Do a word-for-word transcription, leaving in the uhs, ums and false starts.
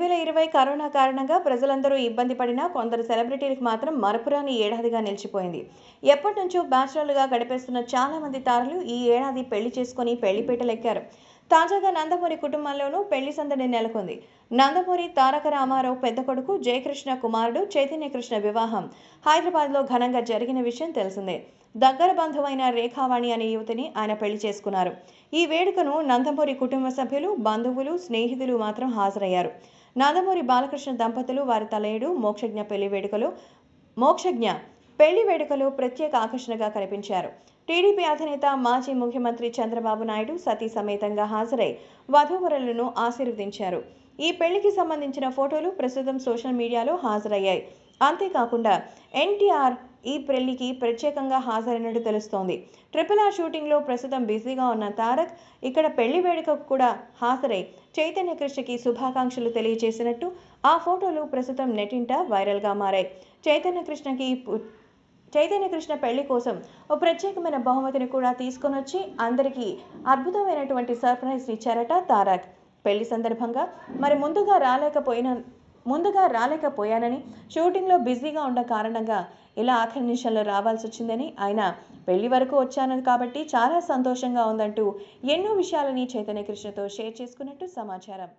రెండు వేల ఇరవై కరోనా కారణంగా ప్రజలందరూ ఇబ్బంది పడినా కొందరు సెలబ్రిటీలకు మాత్రం మరపురాని ఏడాదిగా నిలిచిపోయింది. ఎప్పటి నుంచో బ్యాచులర్లుగా గడిపేస్తున్న చాలా మంది తారలు ఈ ఏడాది పెళ్లి చేసుకుని పెళ్లిపీటలెక్కారు. తాజాగా నందమూరి కుటుంబంలోనూ పెళ్లి సందడి నెలకొంది. నందమూరి తారకరామారావు పెద్ద కొడుకు జయకృష్ణ కుమారుడు చైతన్య కృష్ణ వివాహం హైదరాబాద్లో ఘనంగా జరిగిన విషయం తెలిసిందే. దగ్గర బంధువైన రేఖావాణి అనే యువతిని ఆయన పెళ్లి చేసుకున్నారు. ఈ వేడుకను నందమూరి కుటుంబ సభ్యులు, బంధువులు, స్నేహితులు మాత్రం హాజరయ్యారు. నందమూరి బాలకృష్ణ దంపతులు వారి తలయుడు మోక్షజ్ఞ పెళ్లి వేడుకలు మోక్షజ్ఞ పెళ్లి వేడుకలు ప్రత్యేక ఆకర్షణగా కనిపించారు. టీడీపీ అధినేత మాజీ ముఖ్యమంత్రి చంద్రబాబు నాయుడు సతీ సమేతంగా హాజరై వధూవరులను ఆశీర్వదించారు. ఈ పెళ్లికి సంబంధించిన ఫోటోలు ప్రస్తుతం సోషల్ మీడియాలో హాజరయ్యాయి. అంతేకాకుండా ఎన్టీఆర్ ఈ పెళ్లికి ప్రత్యేకంగా హాజరైనట్టు తెలుస్తోంది. ట్రిపుల్ ఆర్ షూటింగ్లో ప్రస్తుతం బిజీగా ఉన్న తారక్ ఇక్కడ పెళ్లి వేడుకకు కూడా హాజరై చైతన్య కృష్ణకి శుభాకాంక్షలు తెలియజేసినట్టు ఆ ఫోటోలు ప్రస్తుతం నెట్టింట వైరల్గా మారాయి. చైతన్య కృష్ణకి చైతన్య కృష్ణ పెళ్లి కోసం ఓ ప్రత్యేకమైన బహుమతిని కూడా తీసుకొని వచ్చి అందరికీ అద్భుతమైనటువంటి సర్ప్రైజ్ ఇచ్చారట తారక్. పెళ్లి సందర్భంగా మరి ముందుగా రాలేకపోయిన ముందుగా రాలేకపోయానని, షూటింగ్లో బిజీగా ఉన్న కారణంగా ఇలా ఆఖరి నిమిషంలో రావాల్సి వచ్చిందని, ఆయన పెళ్లి వరకు వచ్చాను కాబట్టి చాలా సంతోషంగా ఉందంటూ ఎన్నో విషయాలని చైతన్య కృష్ణతో షేర్ చేసుకున్నట్టు సమాచారం.